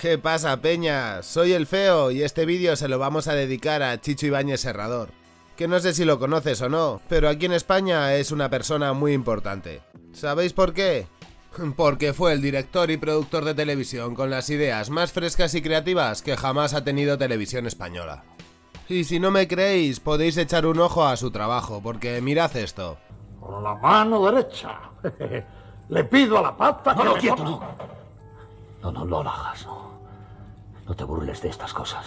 ¿Qué pasa, peña? Soy el Feo y este vídeo se lo vamos a dedicar a Chicho Ibáñez Serrador, que no sé si lo conoces o no, pero aquí en España es una persona muy importante. ¿Sabéis por qué? Porque fue el director y productor de televisión con las ideas más frescas y creativas que jamás ha tenido televisión española. Y si no me creéis, podéis echar un ojo a su trabajo, porque mirad esto. Con la mano derecha. Le pido a la pata que... No, quieto, no. No lo hagas, no. No te burles de estas cosas.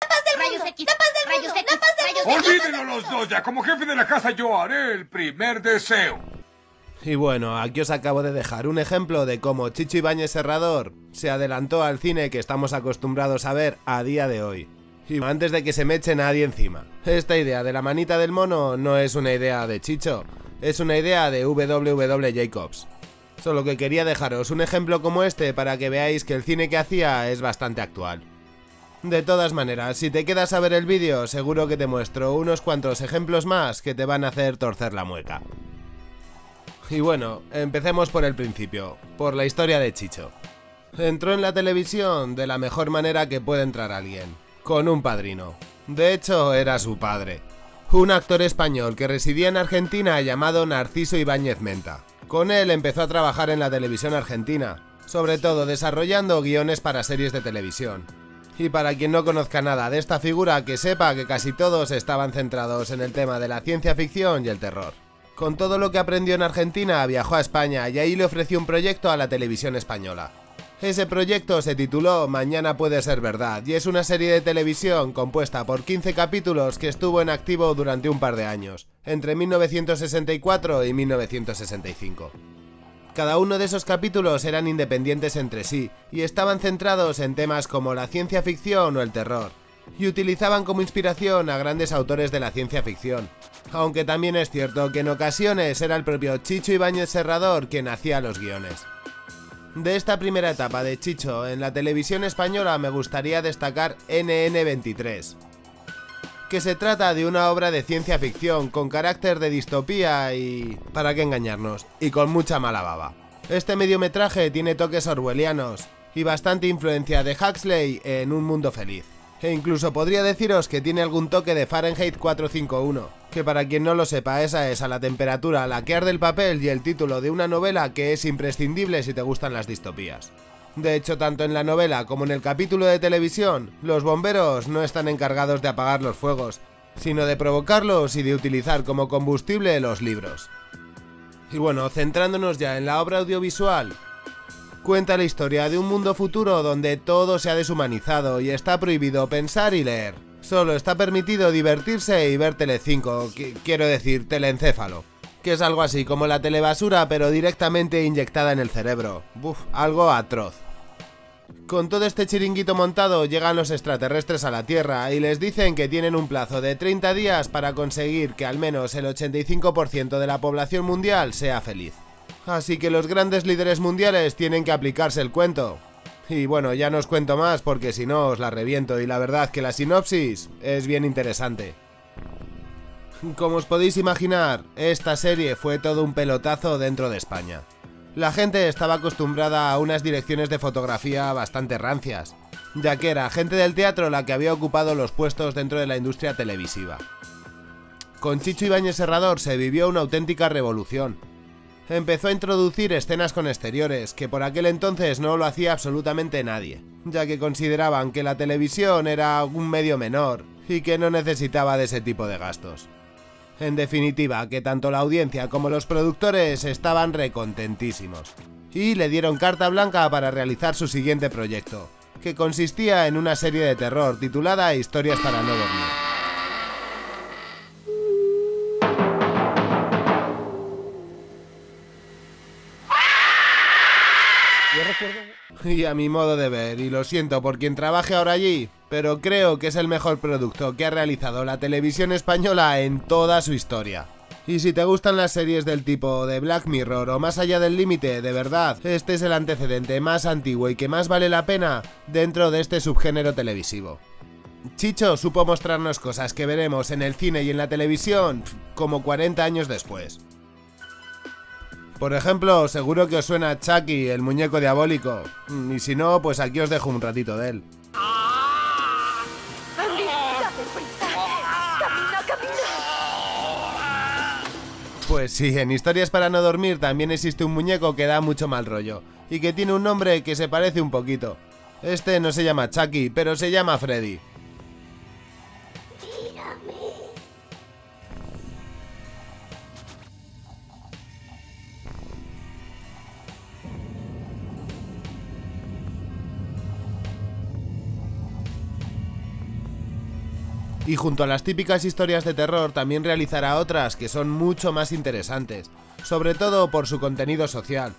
¡Tapas del mundo! ¡Rayos X! ¡Tapas del mundo! ¡Rayos X! ¡Olvídenlo los dos ya! Como jefe de la casa yo haré el primer deseo. Y bueno, aquí os acabo de dejar un ejemplo de cómo Chicho Ibáñez Serrador se adelantó al cine que estamos acostumbrados a ver a día de hoy. Y antes de que se me eche nadie encima. Esta idea de la manita del mono no es una idea de Chicho. Es una idea de W.W. Jacobs. Solo que quería dejaros un ejemplo como este para que veáis que el cine que hacía es bastante actual. De todas maneras, si te quedas a ver el vídeo, seguro que te muestro unos cuantos ejemplos más que te van a hacer torcer la mueca. Y bueno, empecemos por el principio, por la historia de Chicho. Entró en la televisión de la mejor manera que puede entrar alguien, con un padrino. De hecho, era su padre. Un actor español que residía en Argentina llamado Narciso Ibáñez Menta. Con él empezó a trabajar en la televisión argentina, sobre todo desarrollando guiones para series de televisión. Y para quien no conozca nada de esta figura, que sepa que casi todos estaban centrados en el tema de la ciencia ficción y el terror. Con todo lo que aprendió en Argentina, viajó a España y ahí le ofreció un proyecto a la televisión española. Ese proyecto se tituló Mañana puede ser verdad y es una serie de televisión compuesta por 15 capítulos que estuvo en activo durante un par de años, entre 1964 y 1965. Cada uno de esos capítulos eran independientes entre sí y estaban centrados en temas como la ciencia ficción o el terror, y utilizaban como inspiración a grandes autores de la ciencia ficción, aunque también es cierto que en ocasiones era el propio Chicho Ibáñez Serrador quien hacía los guiones. De esta primera etapa de Chicho en la televisión española me gustaría destacar NN23, que se trata de una obra de ciencia ficción con carácter de distopía y... ¿para qué engañarnos? Y con mucha mala baba. Este mediometraje tiene toques orwellianos y bastante influencia de Huxley en Un mundo feliz, e incluso podría deciros que tiene algún toque de Fahrenheit 451, que para quien no lo sepa, esa es a la temperatura a la que arde el papel y el título de una novela que es imprescindible si te gustan las distopías. De hecho, tanto en la novela como en el capítulo de televisión, los bomberos no están encargados de apagar los fuegos, sino de provocarlos y de utilizar como combustible los libros. Y bueno, centrándonos ya en la obra audiovisual, cuenta la historia de un mundo futuro donde todo se ha deshumanizado y está prohibido pensar y leer. Solo está permitido divertirse y ver Telecinco, quiero decir telencéfalo, que es algo así como la telebasura pero directamente inyectada en el cerebro. Buf, algo atroz. Con todo este chiringuito montado llegan los extraterrestres a la Tierra y les dicen que tienen un plazo de 30 días para conseguir que al menos el 85% de la población mundial sea feliz. Así que los grandes líderes mundiales tienen que aplicarse el cuento. Y bueno, ya no os cuento más porque si no os la reviento y la verdad que la sinopsis es bien interesante. Como os podéis imaginar, esta serie fue todo un pelotazo dentro de España. La gente estaba acostumbrada a unas direcciones de fotografía bastante rancias, ya que era gente del teatro la que había ocupado los puestos dentro de la industria televisiva. Con Chicho Ibáñez Serrador se vivió una auténtica revolución. Empezó a introducir escenas con exteriores, que por aquel entonces no lo hacía absolutamente nadie, ya que consideraban que la televisión era un medio menor y que no necesitaba de ese tipo de gastos. En definitiva, que tanto la audiencia como los productores estaban recontentísimos, y le dieron carta blanca para realizar su siguiente proyecto, que consistía en una serie de terror titulada Historias para no dormir. Y a mi modo de ver, y lo siento por quien trabaje ahora allí, pero creo que es el mejor producto que ha realizado la televisión española en toda su historia. Y si te gustan las series del tipo de Black Mirror o Más Allá del Límite, de verdad, este es el antecedente más antiguo y que más vale la pena dentro de este subgénero televisivo. Chicho supo mostrarnos cosas que veremos en el cine y en la televisión como 40 años después. Por ejemplo, seguro que os suena Chucky, el muñeco diabólico. Y si no, pues aquí os dejo un ratito de él. Andy, date prisa. Camina, camina. Pues sí, en Historias para no dormir también existe un muñeco que da mucho mal rollo. Y que tiene un nombre que se parece un poquito. Este no se llama Chucky, pero se llama Freddy. Y junto a las típicas historias de terror también realizará otras que son mucho más interesantes, sobre todo por su contenido social.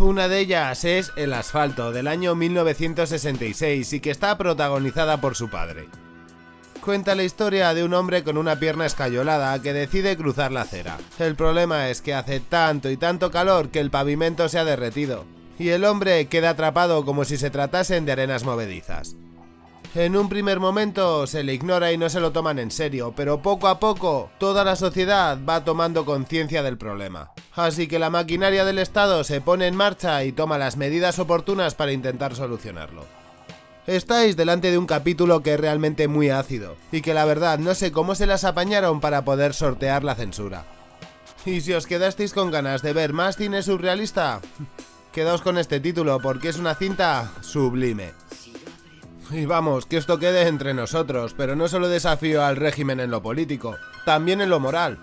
Una de ellas es El asfalto, del año 1966 y que está protagonizada por su padre. Cuenta la historia de un hombre con una pierna escayolada que decide cruzar la acera. El problema es que hace tanto y tanto calor que el pavimento se ha derretido, y el hombre queda atrapado como si se tratasen de arenas movedizas. En un primer momento se le ignora y no se lo toman en serio, pero poco a poco toda la sociedad va tomando conciencia del problema. Así que la maquinaria del Estado se pone en marcha y toma las medidas oportunas para intentar solucionarlo. Estáis delante de un capítulo que es realmente muy ácido, y que la verdad no sé cómo se las apañaron para poder sortear la censura. Y si os quedasteis con ganas de ver más cine surrealista, quedaos con este título porque es una cinta sublime. Y vamos, que esto quede entre nosotros, pero no solo desafío al régimen en lo político, también en lo moral.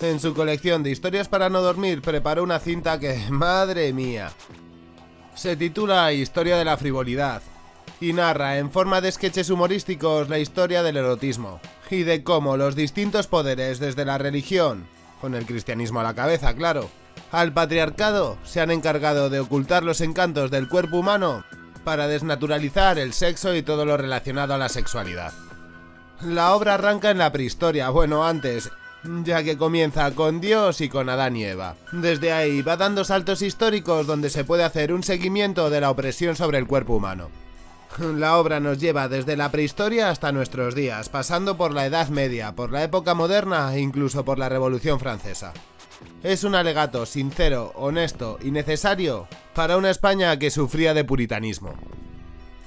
En su colección de historias para no dormir preparó una cinta que, madre mía, se titula Historia de la frivolidad y narra en forma de sketches humorísticos la historia del erotismo y de cómo los distintos poderes desde la religión, con el cristianismo a la cabeza, claro, al patriarcado se han encargado de ocultar los encantos del cuerpo humano para desnaturalizar el sexo y todo lo relacionado a la sexualidad. La obra arranca en la prehistoria, bueno, antes, ya que comienza con Dios y con Adán y Eva. Desde ahí va dando saltos históricos donde se puede hacer un seguimiento de la opresión sobre el cuerpo humano. La obra nos lleva desde la prehistoria hasta nuestros días, pasando por la Edad Media, por la época moderna e incluso por la Revolución Francesa. Es un alegato sincero, honesto y necesario para una España que sufría de puritanismo.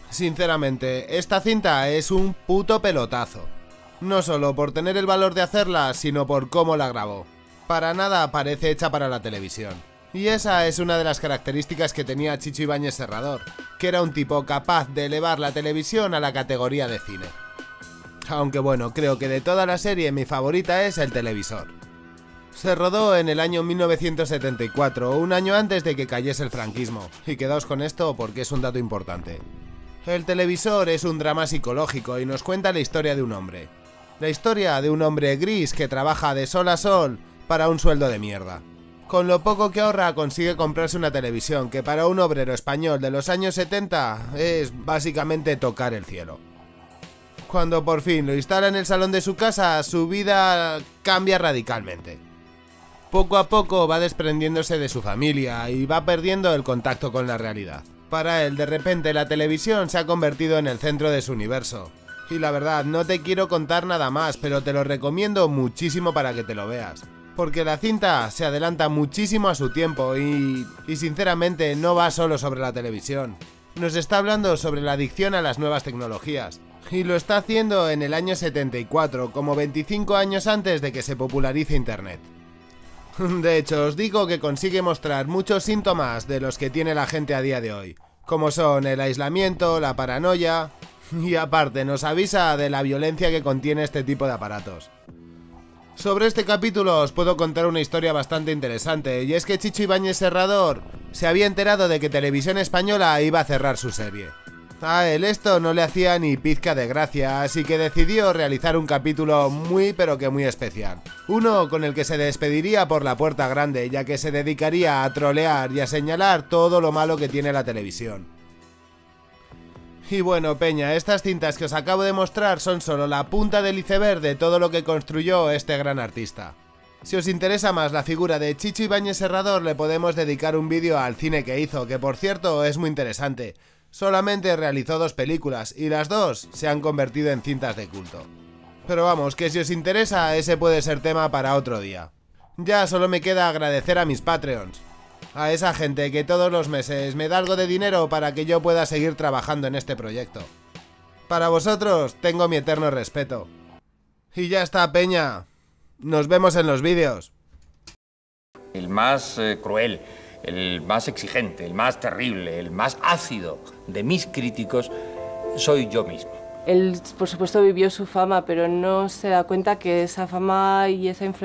Sinceramente, esta cinta es un puto pelotazo. No solo por tener el valor de hacerla, sino por cómo la grabó. Para nada parece hecha para la televisión. Y esa es una de las características que tenía Chicho Ibáñez Serrador, que era un tipo capaz de elevar la televisión a la categoría de cine. Aunque bueno, creo que de toda la serie mi favorita es El televisor. Se rodó en el año 1974, un año antes de que cayese el franquismo, y quedaos con esto porque es un dato importante. El televisor es un drama psicológico y nos cuenta la historia de un hombre. La historia de un hombre gris que trabaja de sol a sol para un sueldo de mierda. Con lo poco que ahorra consigue comprarse una televisión que para un obrero español de los años 70 es básicamente tocar el cielo. Cuando por fin lo instala en el salón de su casa, su vida cambia radicalmente. Poco a poco va desprendiéndose de su familia y va perdiendo el contacto con la realidad. Para él, de repente, la televisión se ha convertido en el centro de su universo. Y la verdad, no te quiero contar nada más, pero te lo recomiendo muchísimo para que te lo veas. Porque la cinta se adelanta muchísimo a su tiempo y sinceramente no va solo sobre la televisión. Nos está hablando sobre la adicción a las nuevas tecnologías. Y lo está haciendo en el año 74, como 25 años antes de que se popularice Internet. De hecho, os digo que consigue mostrar muchos síntomas de los que tiene la gente a día de hoy, como son el aislamiento, la paranoia, y aparte nos avisa de la violencia que contiene este tipo de aparatos. Sobre este capítulo os puedo contar una historia bastante interesante, y es que Chicho Ibáñez Serrador se había enterado de que Televisión Española iba a cerrar su serie. A él esto no le hacía ni pizca de gracia, así que decidió realizar un capítulo muy pero que muy especial. Uno con el que se despediría por la puerta grande, ya que se dedicaría a trolear y a señalar todo lo malo que tiene la televisión. Y bueno, peña, estas cintas que os acabo de mostrar son solo la punta del iceberg de todo lo que construyó este gran artista. Si os interesa más la figura de Chicho Ibáñez Serrador, le podemos dedicar un vídeo al cine que hizo, que por cierto es muy interesante. Solamente realizó 2 películas y las 2 se han convertido en cintas de culto. Pero vamos, que si os interesa, ese puede ser tema para otro día. Ya solo me queda agradecer a mis Patreons, a esa gente que todos los meses me da algo de dinero para que yo pueda seguir trabajando en este proyecto. Para vosotros tengo mi eterno respeto. Y ya está, peña. Nos vemos en los vídeos. El más cruel, el más exigente, el más terrible, el más ácido de mis críticos soy yo mismo. Él, por supuesto, vivió su fama, pero no se da cuenta que esa fama y esa influencia